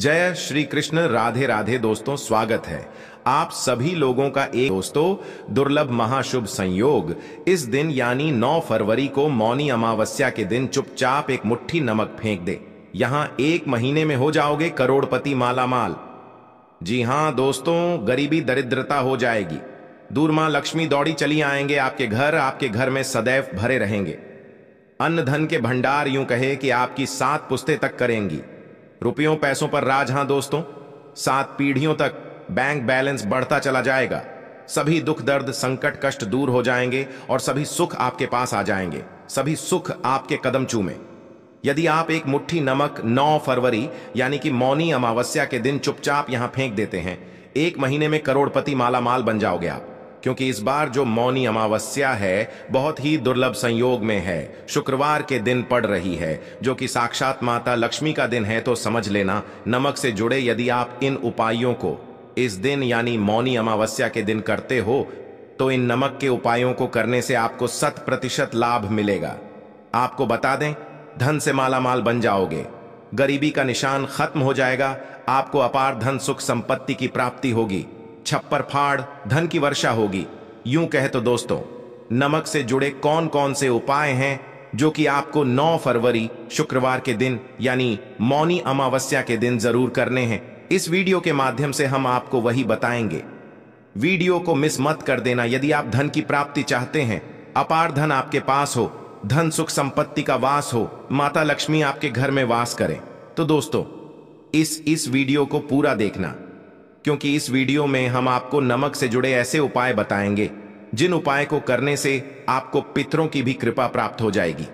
जय श्री कृष्ण। राधे राधे दोस्तों, स्वागत है आप सभी लोगों का। एक दोस्तों, दुर्लभ महाशुभ संयोग इस दिन यानी 9 फरवरी को मौनी अमावस्या के दिन चुपचाप एक मुट्ठी नमक फेंक दे। यहां एक महीने में हो जाओगे करोड़पति माला माल। जी हां दोस्तों, गरीबी दरिद्रता हो जाएगी दूर। मां लक्ष्मी दौड़ी चली आएंगे आपके घर में सदैव भरे रहेंगे। अन्न धन के भंडार यूं कहे कि आपकी 7 पुश्तें तक करेंगी। रुपयों पैसों पर राज। हां दोस्तों, 7 पीढ़ियों तक बैंक बैलेंस बढ़ता चला जाएगा। सभी दुख दर्द संकट कष्ट दूर हो जाएंगे और सभी सुख आपके पास आ जाएंगे। सभी सुख आपके कदम चूमे यदि आप एक मुट्ठी नमक 9 फरवरी यानी कि मौनी अमावस्या के दिन चुपचाप यहां फेंक देते हैं। एक महीने में करोड़पति माला माल बन जाओगे आप, क्योंकि इस बार जो मौनी अमावस्या है बहुत ही दुर्लभ संयोग में है। शुक्रवार के दिन पड़ रही है, जो कि साक्षात माता लक्ष्मी का दिन है। तो समझ लेना, नमक से जुड़े यदि आप इन उपायों को इस दिन यानी मौनी अमावस्या के दिन करते हो तो इन नमक के उपायों को करने से आपको 100% लाभ मिलेगा। आपको बता दें, धन से मालामाल बन जाओगे, गरीबी का निशान खत्म हो जाएगा, आपको अपार धन सुख संपत्ति की प्राप्ति होगी, छप्पर फाड़ धन की वर्षा होगी। यूं कहे तो दोस्तों, नमक से जुड़े कौन कौन से उपाय हैं जो कि आपको 9 फरवरी शुक्रवार के दिन यानी मौनी अमावस्या के दिन जरूर करने हैं। इस वीडियो के माध्यम से हम आपको वही बताएंगे। वीडियो को मिस मत कर देना। यदि आप धन की प्राप्ति चाहते हैं, अपार धन आपके पास हो, धन सुख संपत्ति का वास हो, माता लक्ष्मी आपके घर में वास करें, तो दोस्तों इस वीडियो को पूरा देखना, क्योंकि इस वीडियो में हम आपको नमक से जुड़े ऐसे उपाय बताएंगे जिन उपाय को करने से आपको पितरों की भी कृपा प्राप्त हो जाएगी।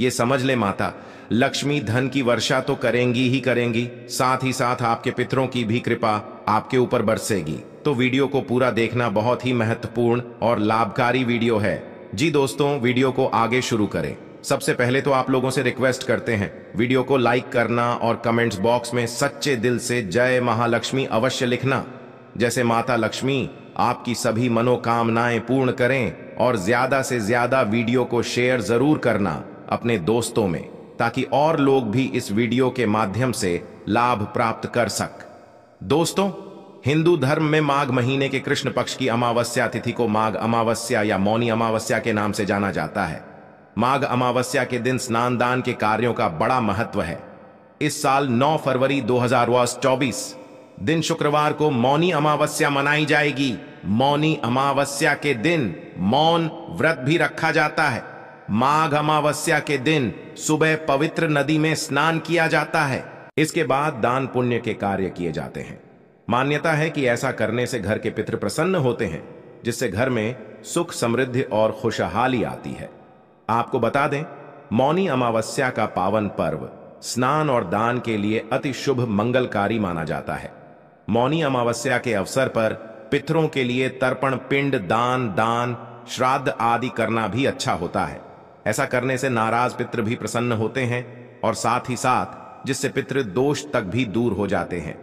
ये समझ ले, माता लक्ष्मी धन की वर्षा तो करेंगी ही करेंगी, साथ ही साथ आपके पितरों की भी कृपा आपके ऊपर बरसेगी। तो वीडियो को पूरा देखना, बहुत ही महत्वपूर्ण और लाभकारी वीडियो है। जी दोस्तों, वीडियो को आगे शुरू करें। सबसे पहले तो आप लोगों से रिक्वेस्ट करते हैं, वीडियो को लाइक करना और कमेंट्स बॉक्स में सच्चे दिल से जय महालक्ष्मी अवश्य लिखना, जैसे माता लक्ष्मी आपकी सभी मनोकामनाएं पूर्ण करें। और ज्यादा से ज्यादा वीडियो को शेयर जरूर करना अपने दोस्तों में, ताकि और लोग भी इस वीडियो के माध्यम से लाभ प्राप्त कर सक। दोस्तों, हिंदू धर्म में माघ महीने के कृष्ण पक्ष की अमावस्या तिथि को माघ अमावस्या या मौनी अमावस्या के नाम से जाना जाता है। माघ अमावस्या के दिन स्नान दान के कार्यों का बड़ा महत्व है। इस साल 9 फरवरी 2024 दिन शुक्रवार को मौनी अमावस्या मनाई जाएगी। मौनी अमावस्या के दिन मौन व्रत भी रखा जाता है। माघ अमावस्या के दिन सुबह पवित्र नदी में स्नान किया जाता है। इसके बाद दान पुण्य के कार्य किए जाते हैं। मान्यता है कि ऐसा करने से घर के पितृ प्रसन्न होते हैं, जिससे घर में सुख समृद्धि और खुशहाली आती है। आपको बता दें, मौनी अमावस्या का पावन पर्व स्नान और दान के लिए अति शुभ मंगलकारी माना जाता है। मौनी अमावस्या के अवसर पर पितरों के लिए तर्पण पिंड दान श्राद्ध आदि करना भी अच्छा होता है। ऐसा करने से नाराज पितृ भी प्रसन्न होते हैं और साथ ही साथ जिससे पितृ दोष तक भी दूर हो जाते हैं।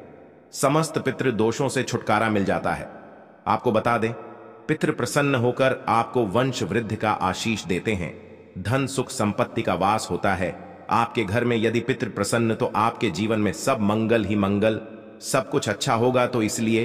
समस्त पितृ दोषों से छुटकारा मिल जाता है। आपको बता दें, पितृ प्रसन्न होकर आपको वंश वृद्धि का आशीष देते हैं। धन सुख संपत्ति का वास होता है आपके घर में। यदि पितृ प्रसन्न तो आपके जीवन में सब मंगल ही मंगल, सब कुछ अच्छा होगा। तो इसलिए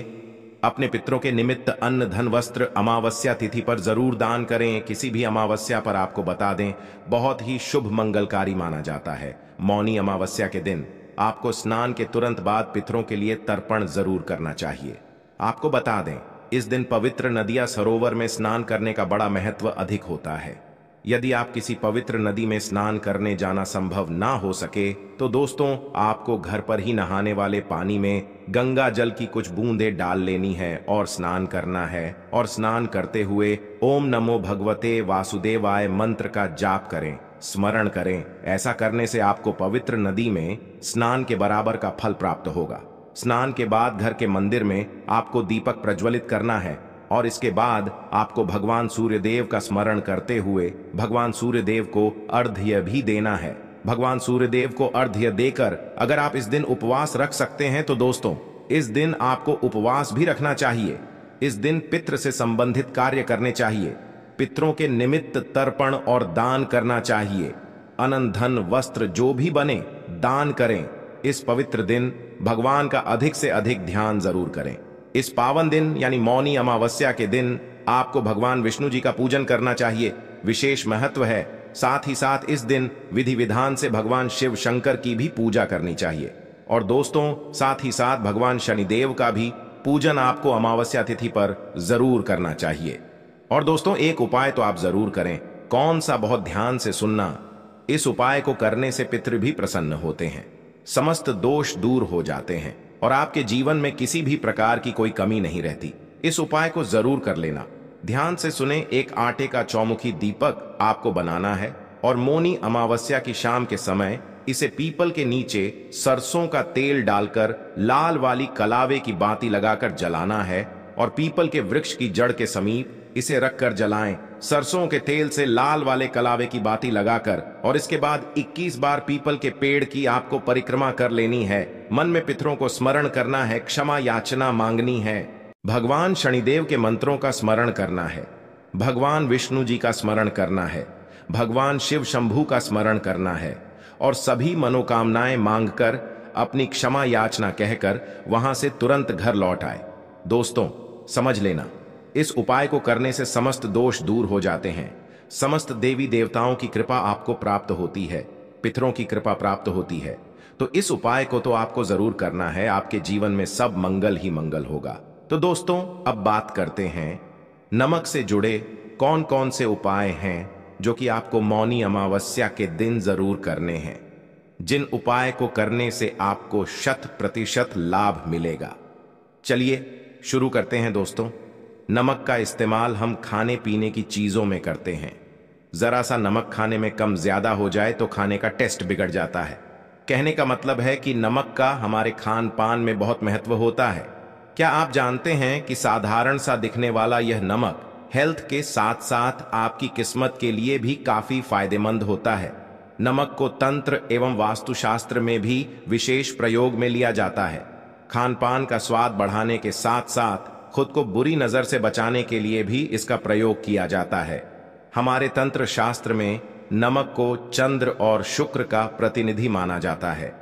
अपने पितरों के निमित्त अन्न धन वस्त्र अमावस्या तिथि पर जरूर दान करें। किसी भी अमावस्या पर, आपको बता दें, बहुत ही शुभ मंगलकारी माना जाता है। मौनी अमावस्या के दिन आपको स्नान के तुरंत बाद पितरों के लिए तर्पण जरूर करना चाहिए। आपको बता दें, इस दिन पवित्र नदियां सरोवर में स्नान करने का बड़ा महत्व अधिक होता है। यदि आप किसी पवित्र नदी में स्नान करने जाना संभव ना हो सके तो दोस्तों आपको घर पर ही नहाने वाले पानी में गंगा जल की कुछ बूंदें डाल लेनी है और स्नान करना है। और स्नान करते हुए ओम नमो भगवते वासुदेवाय मंत्र का जाप करें, स्मरण करें। ऐसा करने से आपको पवित्र नदी में स्नान के बराबर का फल प्राप्त होगा। स्नान के बाद घर के मंदिर में आपको दीपक प्रज्वलित करना है और इसके बाद आपको भगवान सूर्यदेव का स्मरण करते हुए भगवान सूर्यदेव को अर्घ्य भी देना है। भगवान सूर्यदेव को अर्घ्य देकर अगर आप इस दिन उपवास रख सकते हैं तो दोस्तों इस दिन आपको उपवास भी रखना चाहिए। इस दिन पितृ से संबंधित कार्य करने चाहिए। पितरों के निमित्त तर्पण और दान करना चाहिए। अन्न धन वस्त्र जो भी बने दान करें। इस पवित्र दिन भगवान का अधिक से अधिक ध्यान जरूर करें। इस पावन दिन यानी मौनी अमावस्या के दिन आपको भगवान विष्णु जी का पूजन करना चाहिए, विशेष महत्व है। साथ ही साथ इस दिन विधि विधान से भगवान शिव शंकर की भी पूजा करनी चाहिए। और दोस्तों, साथ ही साथ भगवान शनिदेव का भी पूजन आपको अमावस्या तिथि पर जरूर करना चाहिए। और दोस्तों, एक उपाय तो आप जरूर करें, कौन सा, बहुत ध्यान से सुनना। इस उपाय को करने से पितृ भी प्रसन्न होते हैं, समस्त दोष दूर हो जाते हैं और आपके जीवन में किसी भी प्रकार की कोई कमी नहीं रहती। इस उपाय को जरूर कर लेना, ध्यान से सुने। एक आटे का चौमुखी दीपक आपको बनाना है और मौनी अमावस्या की शाम के समय इसे पीपल के नीचे सरसों का तेल डालकर लाल वाली कलावे की बाती लगाकर जलाना है और पीपल के वृक्ष की जड़ के समीप इसे रखकर जलाएं। सरसों के तेल से लाल वाले कलावे की बाती लगाकर और इसके बाद 21 बार पीपल के पेड़ की आपको परिक्रमा कर लेनी है। मन में पितरों को स्मरण करना है, क्षमा याचना मांगनी है, भगवान शनिदेव के मंत्रों का स्मरण करना है, भगवान विष्णु जी का स्मरण करना है, भगवान शिव शंभू का स्मरण करना है और सभी मनोकामनाएं मांगकर अपनी क्षमा याचना कहकर वहां से तुरंत घर लौट आए। दोस्तों, समझ लेना, इस उपाय को करने से समस्त दोष दूर हो जाते हैं, समस्त देवी देवताओं की कृपा आपको प्राप्त होती है, पितरों की कृपा प्राप्त होती है। तो इस उपाय को तो आपको जरूर करना है, आपके जीवन में सब मंगल ही मंगल होगा। तो दोस्तों, अब बात करते हैं नमक से जुड़े कौन कौन से उपाय हैं जो कि आपको मौनी अमावस्या के दिन जरूर करने हैं, जिन उपाय को करने से आपको 100% लाभ मिलेगा। चलिए शुरू करते हैं दोस्तों। नमक का इस्तेमाल हम खाने पीने की चीज़ों में करते हैं, ज़रा सा नमक खाने में कम ज़्यादा हो जाए तो खाने का टेस्ट बिगड़ जाता है। कहने का मतलब है कि नमक का हमारे खान पान में बहुत महत्व होता है। क्या आप जानते हैं कि साधारण सा दिखने वाला यह नमक हेल्थ के साथ साथ आपकी किस्मत के लिए भी काफ़ी फायदेमंद होता है। नमक को तंत्र एवं वास्तुशास्त्र में भी विशेष प्रयोग में लिया जाता है। खान पान का स्वाद बढ़ाने के साथ साथ खुद को बुरी नज़र से बचाने के लिए भी इसका प्रयोग किया जाता है। हमारे तंत्र शास्त्र में नमक को चंद्र और शुक्र का प्रतिनिधि माना जाता है।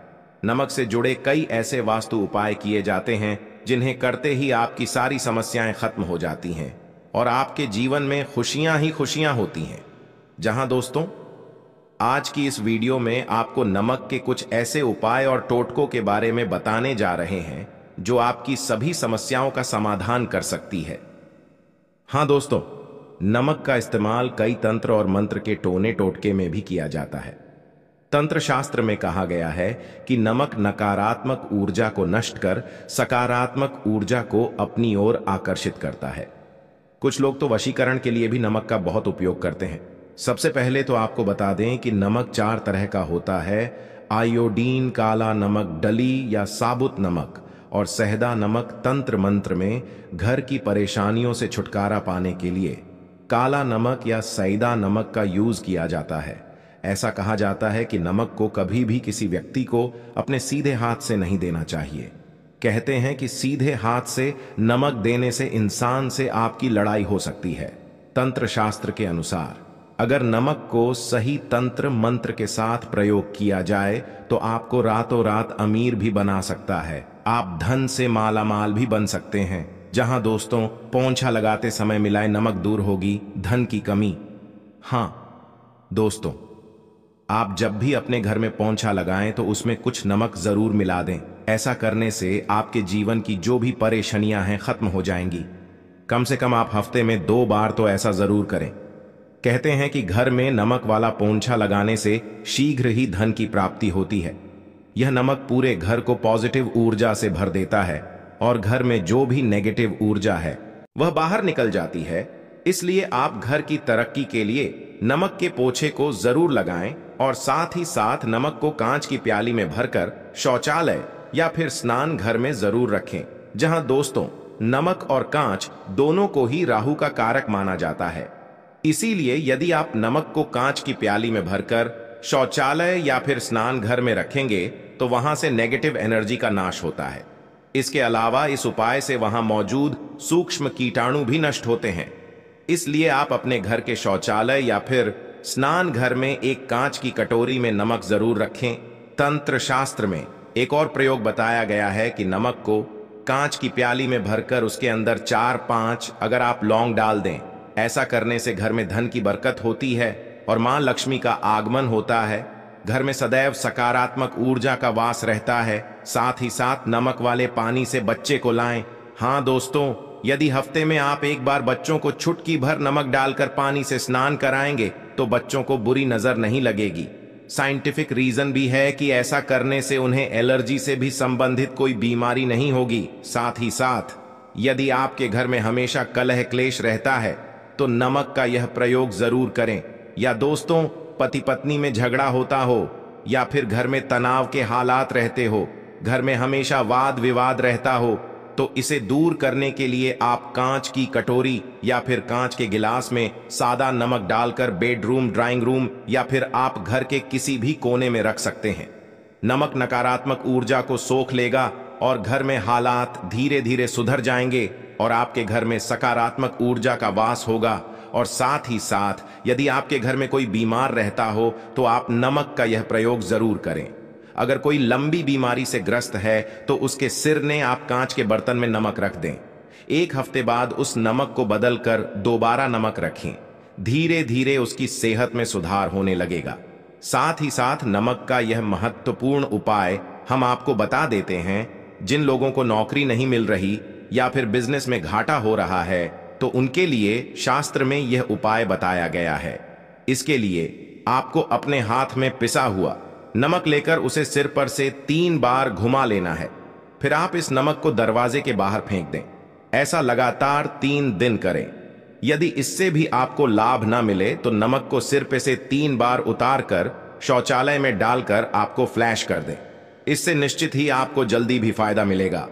नमक से जुड़े कई ऐसे वास्तु उपाय किए जाते हैं जिन्हें करते ही आपकी सारी समस्याएं खत्म हो जाती हैं और आपके जीवन में खुशियां ही खुशियां होती हैं। जहां दोस्तों, आज की इस वीडियो में आपको नमक के कुछ ऐसे उपाय और टोटकों के बारे में बताने जा रहे हैं जो आपकी सभी समस्याओं का समाधान कर सकती है। हाँ दोस्तों, नमक का इस्तेमाल कई तंत्र और मंत्र के टोने टोटके में भी किया जाता है। तंत्र शास्त्र में कहा गया है कि नमक नकारात्मक ऊर्जा को नष्ट कर सकारात्मक ऊर्जा को अपनी ओर आकर्षित करता है। कुछ लोग तो वशीकरण के लिए भी नमक का बहुत उपयोग करते हैं। सबसे पहले तो आपको बता दें कि नमक 4 तरह का होता है, आयोडीन, काला नमक, डली या साबुत नमक और सहदा नमक। तंत्र मंत्र में घर की परेशानियों से छुटकारा पाने के लिए काला नमक या सैदा नमक का यूज किया जाता है। ऐसा कहा जाता है कि नमक को कभी भी किसी व्यक्ति को अपने सीधे हाथ से नहीं देना चाहिए। कहते हैं कि सीधे हाथ से नमक देने से इंसान से आपकी लड़ाई हो सकती है। तंत्र शास्त्र के अनुसार अगर नमक को सही तंत्र मंत्र के साथ प्रयोग किया जाए तो आपको रातों रात अमीर भी बना सकता है, आप धन से मालामाल भी बन सकते हैं। जहां दोस्तों, पोंछा लगाते समय मिलाए नमक दूर होगी धन की कमी। हाँ दोस्तों, आप जब भी अपने घर में पोंछा लगाएं तो उसमें कुछ नमक जरूर मिला दें। ऐसा करने से आपके जीवन की जो भी परेशानियां हैं खत्म हो जाएंगी। कम से कम आप हफ्ते में 2 बार तो ऐसा जरूर करें। कहते हैं कि घर में नमक वाला पोंछा लगाने से शीघ्र ही धन की प्राप्ति होती है। यह नमक पूरे घर को पॉजिटिव ऊर्जा से भर देता है और घर में जो भी नेगेटिव ऊर्जा है वह बाहर निकल जाती है। इसलिए आप घर की तरक्की के लिए नमक के पोछे को जरूर लगाएं और साथ ही साथ नमक को कांच की प्याली में भरकर शौचालय या फिर स्नान घर में जरूर रखें। जहां दोस्तों, नमक और कांच दोनों को ही राहु का कारक माना जाता है। इसीलिए यदि आप नमक को कांच की प्याली में भरकर शौचालय या फिर स्नान घर में रखेंगे तो वहां से नेगेटिव एनर्जी का नाश होता है। इसके अलावा इस उपाय से वहां मौजूद सूक्ष्म कीटाणु भी नष्ट होते हैं। इसलिए आप अपने घर के शौचालय या फिर स्नान घर में एक कांच की कटोरी में नमक जरूर रखें। तंत्र शास्त्र में एक और प्रयोग बताया गया है कि नमक को कांच की प्याली में भरकर उसके अंदर 4-5 अगर आप लौंग डाल दें। ऐसा करने से घर में धन की बरकत होती है और मां लक्ष्मी का आगमन होता है। घर में सदैव सकारात्मक ऊर्जा का वास रहता है। साथ ही साथ नमक वाले पानी से बच्चे को लाएं। हाँ दोस्तों, यदि हफ्ते में आप एक बार बच्चों को चुटकी भर नमक डालकर पानी से स्नान कराएंगे तो बच्चों को बुरी नजर नहीं लगेगी। साइंटिफिक रीजन भी है कि ऐसा करने से उन्हें एलर्जी से भी संबंधित कोई बीमारी नहीं होगी। साथ ही साथ यदि आपके घर में हमेशा कलह क्लेश रहता है तो नमक का यह प्रयोग जरूर करें। या दोस्तों, पति पत्नी में झगड़ा होता हो या फिर घर में तनाव के हालात रहते हो, घर में हमेशा वाद विवाद रहता हो, तो इसे दूर करने के लिए आप कांच की कटोरी या फिर कांच के गिलास में सादा नमक डालकर बेडरूम, ड्राइंग रूम या फिर आप घर के किसी भी कोने में रख सकते हैं। नमक नकारात्मक ऊर्जा को सोख लेगा और घर में हालात धीरे धीरे सुधर जाएंगे और आपके घर में सकारात्मक ऊर्जा का वास होगा। और साथ ही साथ यदि आपके घर में कोई बीमार रहता हो तो आप नमक का यह प्रयोग जरूर करें। अगर कोई लंबी बीमारी से ग्रस्त है तो उसके सिर ने आप कांच के बर्तन में नमक रख दें। एक हफ्ते बाद उस नमक को बदलकर दोबारा नमक रखें। धीरे धीरे उसकी सेहत में सुधार होने लगेगा। साथ ही साथ नमक का यह महत्वपूर्ण उपाय हम आपको बता देते हैं। जिन लोगों को नौकरी नहीं मिल रही या फिर बिजनेस में घाटा हो रहा है तो उनके लिए शास्त्र में यह उपाय बताया गया है। इसके लिए आपको अपने हाथ में पिसा हुआ नमक लेकर उसे सिर पर से 3 बार घुमा लेना है। फिर आप इस नमक को दरवाजे के बाहर फेंक दें। ऐसा लगातार 3 दिन करें। यदि इससे भी आपको लाभ ना मिले तो नमक को सिर पे से 3 बार उतारकर शौचालय में डालकर आपको फ्लैश कर दें। इससे निश्चित ही आपको जल्दी भी फायदा मिलेगा।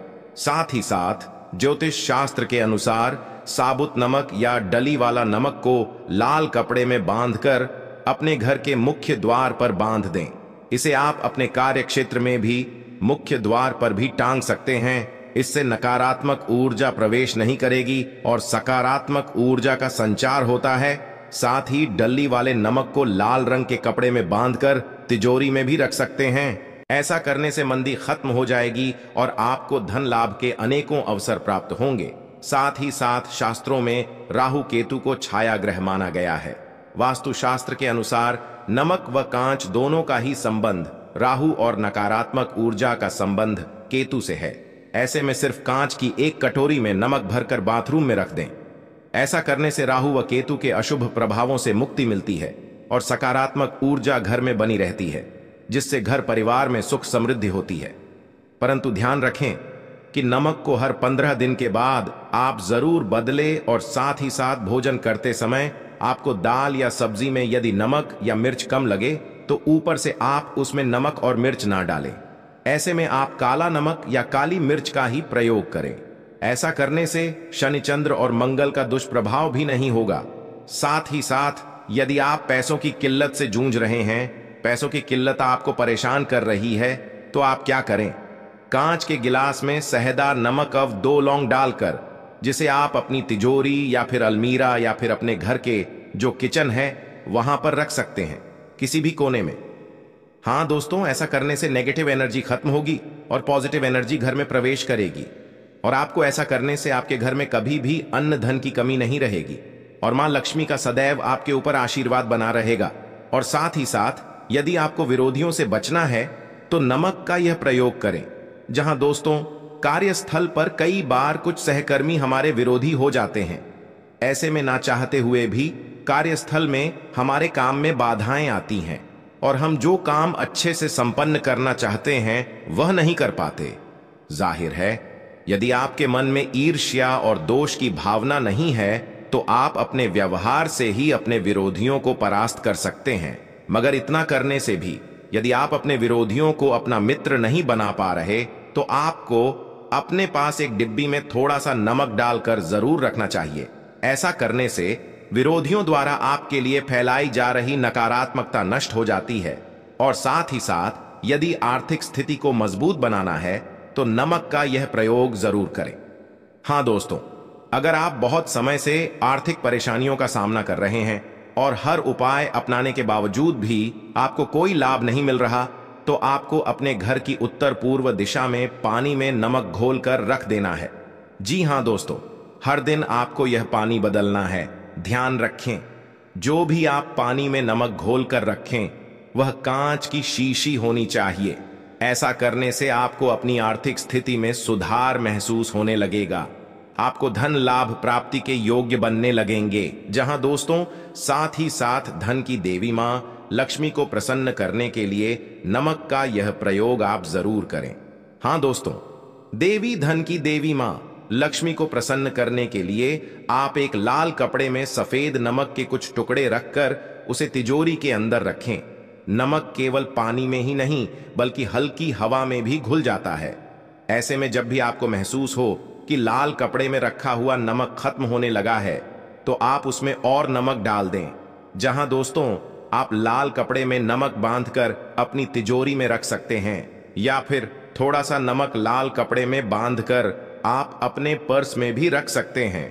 साथ ही साथ ज्योतिष शास्त्र के अनुसार साबुत नमक या डली वाला नमक को लाल कपड़े में बांधकर अपने घर के मुख्य द्वार पर बांध दें। इसे आप अपने कार्य क्षेत्र में भी मुख्य द्वार पर भी टांग सकते हैं। इससे नकारात्मक ऊर्जा प्रवेश नहीं करेगी और सकारात्मक ऊर्जा का संचार होता है। साथ ही डली वाले नमक को लाल रंग के कपड़े में बांधकर तिजोरी में भी रख सकते हैं। ऐसा करने से मंदी खत्म हो जाएगी और आपको धन लाभ के अनेकों अवसर प्राप्त होंगे। साथ ही साथ शास्त्रों में राहु केतु को छाया ग्रह माना गया है। वास्तुशास्त्र के अनुसार नमक व कांच दोनों का ही संबंध राहु और नकारात्मक ऊर्जा का संबंध केतु से है। ऐसे में सिर्फ कांच की एक कटोरी में नमक भरकर बाथरूम में रख दें। ऐसा करने से राहु व केतु के अशुभ प्रभावों से मुक्ति मिलती है और सकारात्मक ऊर्जा घर में बनी रहती है, जिससे घर परिवार में सुख समृद्धि होती है। परंतु ध्यान रखें कि नमक को हर 15 दिन के बाद आप जरूर बदले और साथ ही साथ भोजन करते समय आपको दाल या सब्जी में यदि नमक या मिर्च कम लगे तो ऊपर से आप उसमें नमक और मिर्च ना डालें। ऐसे में आप काला नमक या काली मिर्च का ही प्रयोग करें। ऐसा करने से शनि, चंद्र और मंगल का दुष्प्रभाव भी नहीं होगा। साथ ही साथ यदि आप पैसों की किल्लत से जूझ रहे हैं, पैसों की किल्लत आपको परेशान कर रही है, तो आप क्या करें? कांच के गिलास में सहदार नमक और 2 लौंग डालकर, जिसे आप अपनी तिजोरी या फिर अलमीरा या फिर अपने घर के जो किचन है वहां पर रख सकते हैं, किसी भी कोने में। हाँ दोस्तों, ऐसा करने से नेगेटिव एनर्जी खत्म होगी और पॉजिटिव एनर्जी घर में प्रवेश करेगी और आपको ऐसा करने से आपके घर में कभी भी अन्न धन की कमी नहीं रहेगी और मां लक्ष्मी का सदैव आपके ऊपर आशीर्वाद बना रहेगा। और साथ ही साथ यदि आपको विरोधियों से बचना है तो नमक का यह प्रयोग करें। जहां दोस्तों कार्यस्थल पर कई बार कुछ सहकर्मी हमारे विरोधी हो जाते हैं, ऐसे में ना चाहते हुए भी कार्यस्थल में हमारे काम में बाधाएं आती हैं और हम जो काम अच्छे से संपन्न करना चाहते हैं वह नहीं कर पाते। जाहिर है, यदि आपके मन में ईर्ष्या और दोष की भावना नहीं है तो आप अपने व्यवहार से ही अपने विरोधियों को परास्त कर सकते हैं। मगर इतना करने से भी यदि आप अपने विरोधियों को अपना मित्र नहीं बना पा रहे तो आपको अपने पास एक डिब्बी में थोड़ा सा नमक डालकर जरूर रखना चाहिए। ऐसा करने से विरोधियों द्वारा आपके लिए फैलाई जा रही नकारात्मकता नष्ट हो जाती है। और साथ ही साथ यदि आर्थिक स्थिति को मजबूत बनाना है तो नमक का यह प्रयोग जरूर करें। हाँ दोस्तों, अगर आप बहुत समय से आर्थिक परेशानियों का सामना कर रहे हैं और हर उपाय अपनाने के बावजूद भी आपको कोई लाभ नहीं मिल रहा तो आपको अपने घर की उत्तर पूर्व दिशा में पानी में नमक घोलकर रख देना है। जी हाँ दोस्तों, हर दिन आपको यह पानी बदलना है। ध्यान रखें, जो भी आप पानी में नमक घोलकर रखें वह कांच की शीशी होनी चाहिए। ऐसा करने से आपको अपनी आर्थिक स्थिति में सुधार महसूस होने लगेगा। आपको धन लाभ प्राप्ति के योग्य बनने लगेंगे। जहां दोस्तों, साथ ही साथ धन की देवी माँ लक्ष्मी को प्रसन्न करने के लिए नमक का यह प्रयोग आप जरूर करें। हाँ दोस्तों, देवी धन की देवी माँ लक्ष्मी को प्रसन्न करने के लिए आप एक लाल कपड़े में सफेद नमक के कुछ टुकड़े रखकर उसे तिजोरी के अंदर रखें। नमक केवल पानी में ही नहीं बल्कि हल्की हवा में भी घुल जाता है। ऐसे में जब भी आपको महसूस हो कि लाल कपड़े में रखा हुआ नमक खत्म होने लगा है तो आप उसमें और नमक डाल दें। जहां दोस्तों, आप लाल कपड़े में नमक बांधकर अपनी तिजोरी में रख सकते हैं या फिर थोड़ा सा नमक लाल कपड़े में बांधकर आप अपने पर्स में भी रख सकते हैं।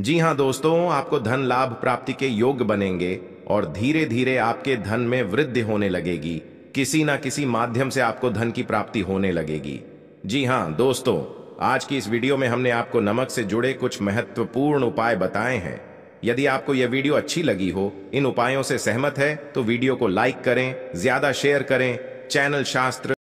जी हाँ दोस्तों, आपको धन लाभ प्राप्ति के योग बनेंगे और धीरे धीरे आपके धन में वृद्धि होने लगेगी। किसी ना किसी माध्यम से आपको धन की प्राप्ति होने लगेगी। जी हाँ दोस्तों, आज की इस वीडियो में हमने आपको नमक से जुड़े कुछ महत्वपूर्ण उपाय बताए हैं। यदि आपको यह वीडियो अच्छी लगी हो, इन उपायों से सहमत है तो वीडियो को लाइक करें, ज्यादा शेयर करें। चैनल शास्त्र